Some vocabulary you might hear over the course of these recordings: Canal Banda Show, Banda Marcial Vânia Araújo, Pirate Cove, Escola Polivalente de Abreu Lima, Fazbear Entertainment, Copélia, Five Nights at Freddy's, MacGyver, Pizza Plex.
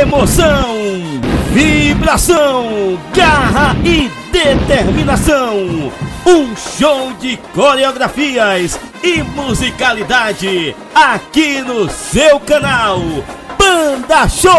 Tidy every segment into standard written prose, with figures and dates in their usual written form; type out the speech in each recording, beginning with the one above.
Emoção, vibração, garra e determinação. Um show de coreografias e musicalidade aqui no seu canal Banda Show.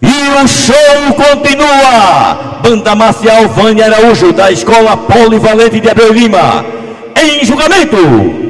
E o show continua. Banda Marcial Vânia Araújo, da Escola Polivalente de Abreu Lima, em julgamento.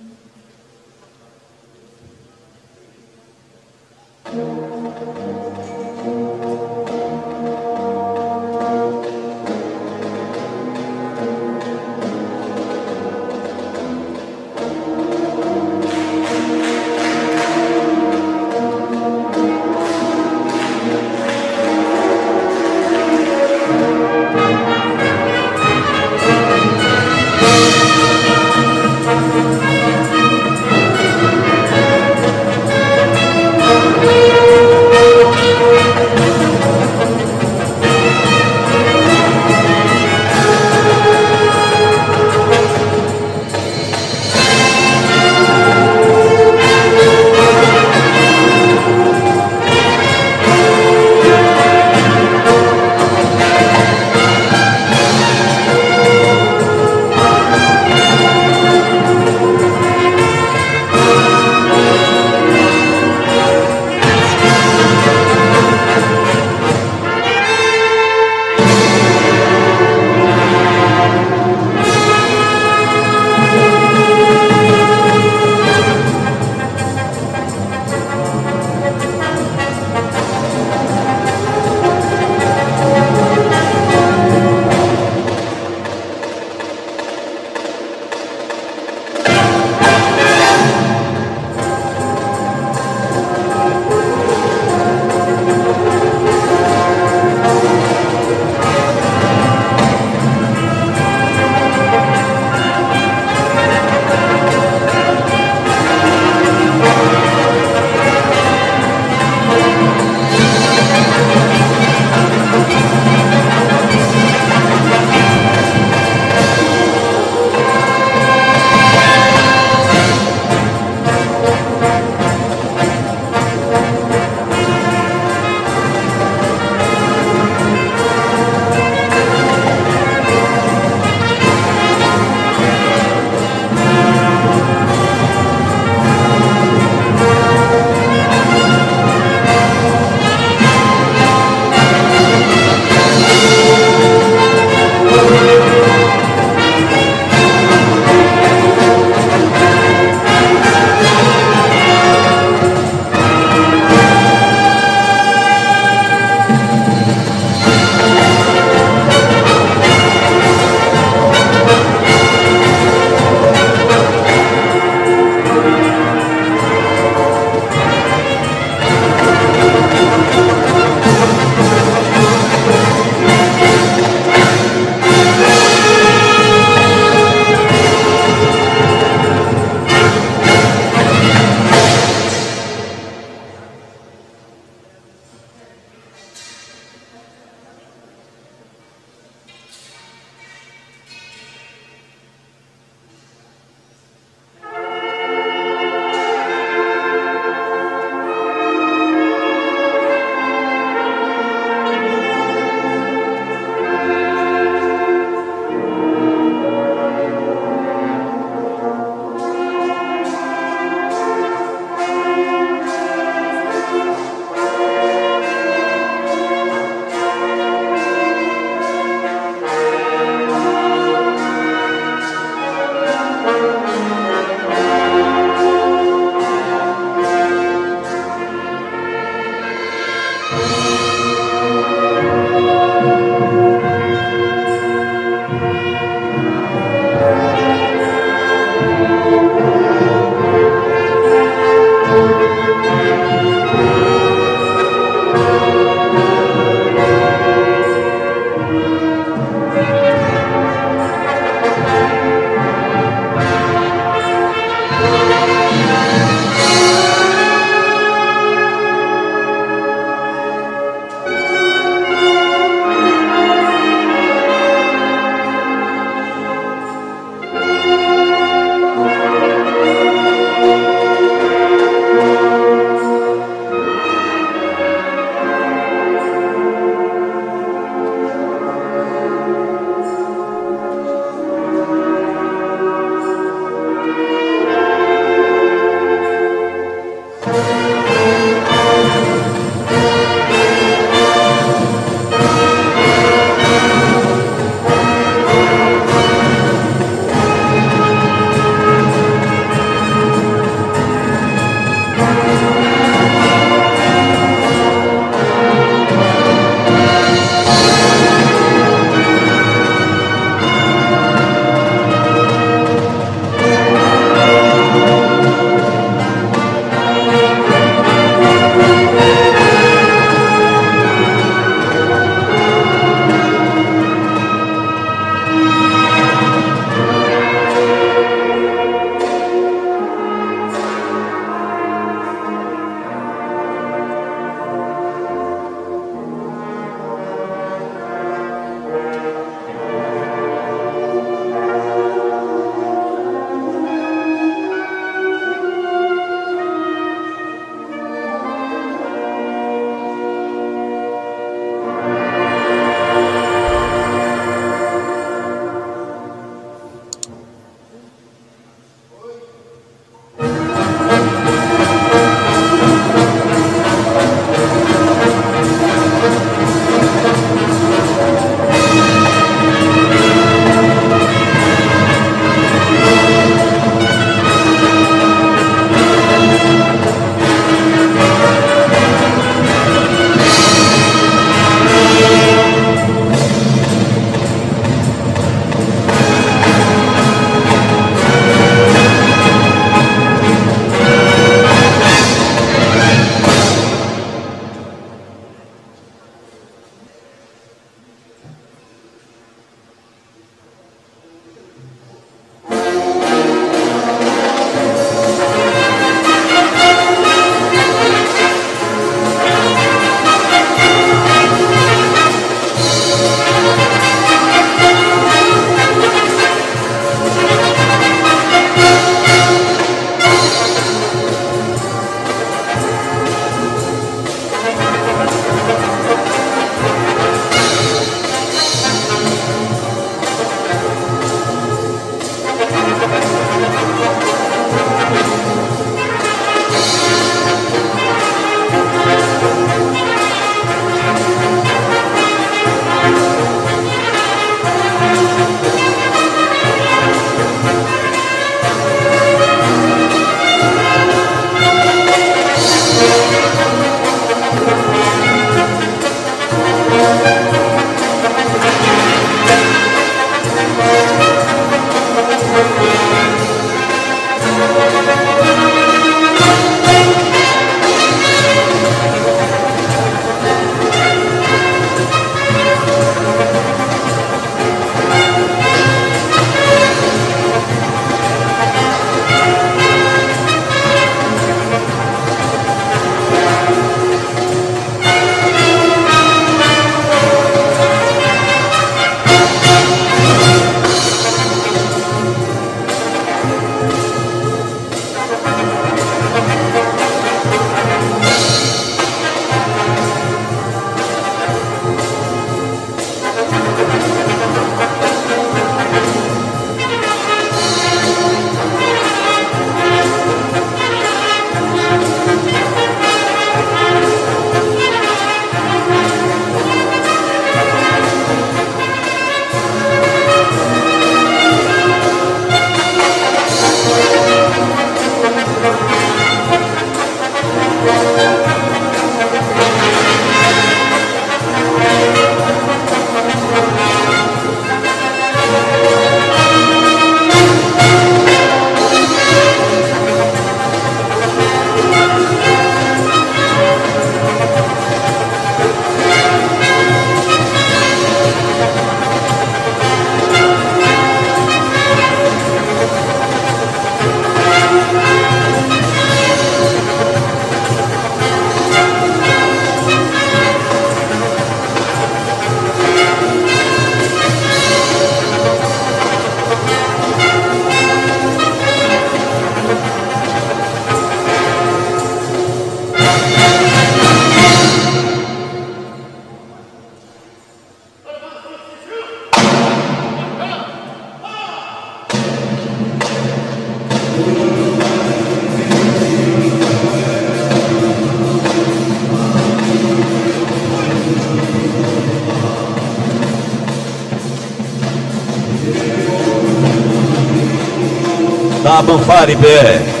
na Banfaribé.